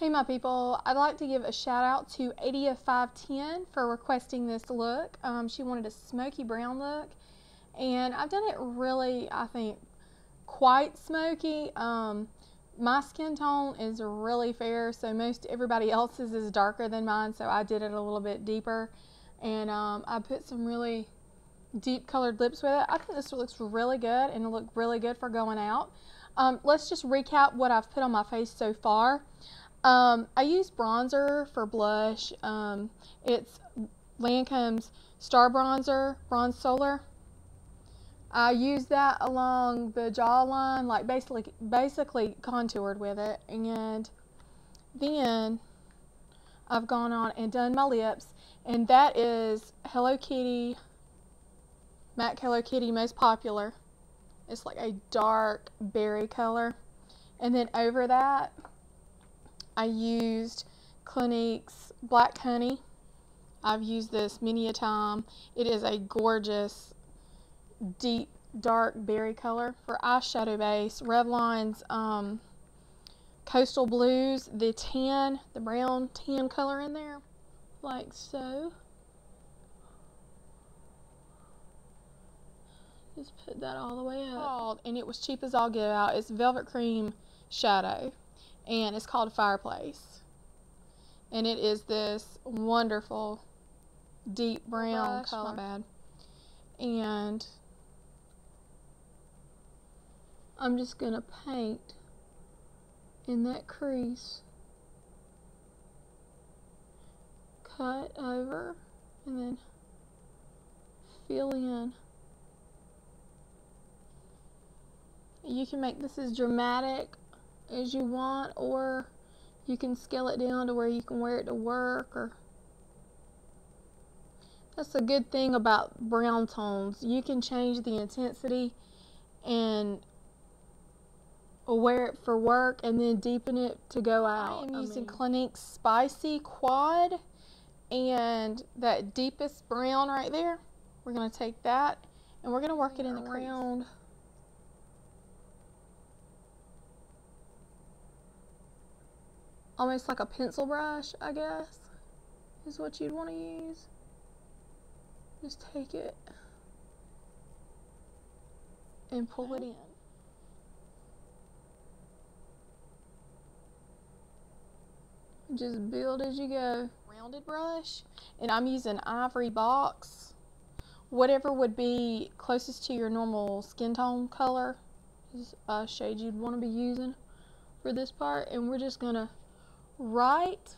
Hey my people, I'd like to give a shout out to Adia510 for requesting this look. She wanted a smoky brown look and I've done it really, I think, quite smoky. My skin tone is really fair, so most everybody else's is darker than mine, so I did it a little bit deeper. And I put some really deep colored lips with it. I think this looks really good and it'll look really good for going out. Let's just recap what I've put on my face so far. I use bronzer for blush. It's Lancome's Star Bronzer, Bronze Solair. I use that along the jawline, like basically contoured with it. And then I've gone on and done my lips. And that is Hello Kitty, MAC Hello Kitty Most Popular. It's like a dark berry color. And then over that, I used Clinique's Black Honey. I've used this many a time. It is a gorgeous deep dark berry color. For eyeshadow base, Revlon's Coastal Blues, the brown tan color in there, like so. Just put that all the way up. And it was cheap as all get out. It's Velvet Cream Shadow and it's called Fireplace. And it is this wonderful deep brown color. My bad. And I'm just going to paint in that crease, cut over, and then fill in. You can make this as dramatic as you want, or you can scale it down to where you can wear it to work. Or that's a good thing about brown tones. You can change the intensity and wear it for work and then deepen it to go out. I'm using Clinique Spicy Quad, and that deepest brown right there, we're going to take that and we're going to work it in the crease. Almost like a pencil brush, I guess, is what you'd want to use. Just take it and pull it in. Just build as you go. Rounded brush, and I'm using Ivory Box. Whatever would be closest to your normal skin tone color is a shade you'd want to be using for this part. And we're just gonna right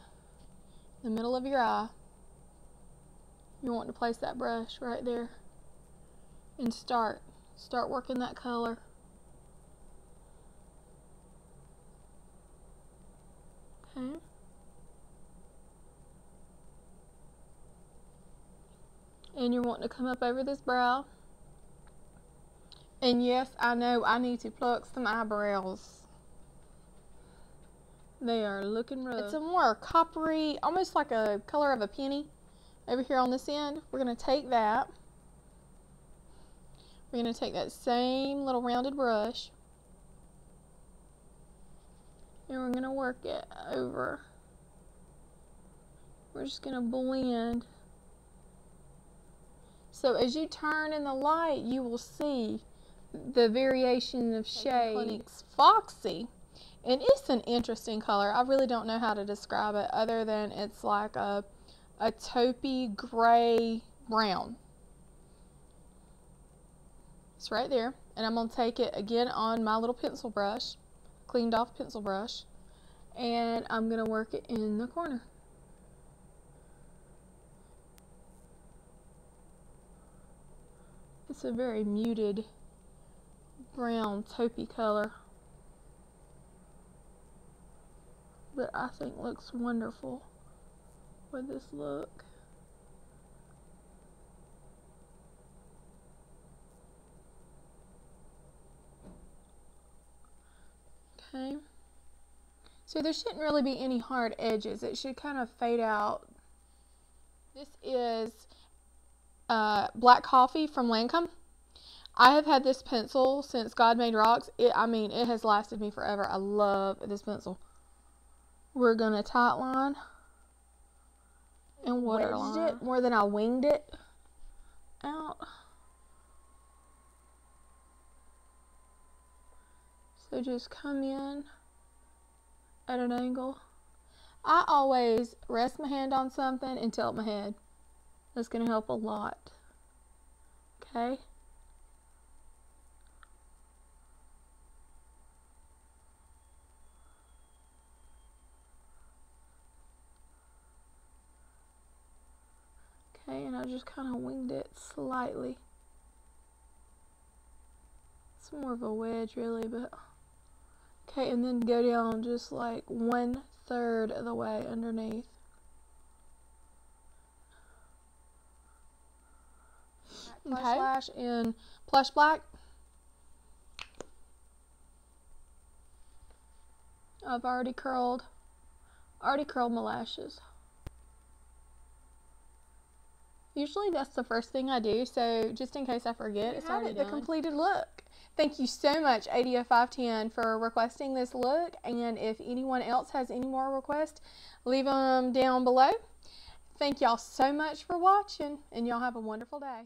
in the middle of your eye. You want to place that brush right there and start working that color. Okay. And you're wanting to come up over this brow. And yes, I know I need to pluck some eyebrows. They are looking rough. It's a more coppery, almost like a color of a penny. Over here on this end, we're going to take that. We're going to take that same little rounded brush. And we're going to work it over. We're just going to blend. So as you turn in the light, you will see the variation of shade. Clinique's Foxy, and it's an interesting color. I really don't know how to describe it other than it's like a taupey gray brown. It's right there, and I'm gonna take it again on my little pencil brush, cleaned off pencil brush, and I'm gonna work it in the corner. It's a very muted brown taupey color that I think looks wonderful with this look. Okay, so there shouldn't really be any hard edges. It should kind of fade out. This is Black Coffee from Lancome. I have had this pencil since God made rocks. I mean, it has lasted me forever. I love this pencil. we're gonna top line and waterline it more than I winged it out. So just come in at an angle. I always rest my hand on something and tilt my head. That's gonna help a lot. Okay. Okay, and I just kind of winged it slightly. It's more of a wedge, really, but... Okay, and then go down just like 1/3 of the way underneath. Okay. Plush Lash in Plush Black. I've already curled my lashes. Usually that's the first thing I do, so just in case I forget, it's already the completed look. Thank you so much, Adia510, for requesting this look, and if anyone else has any more requests, leave them down below. Thank y'all so much for watching, and y'all have a wonderful day.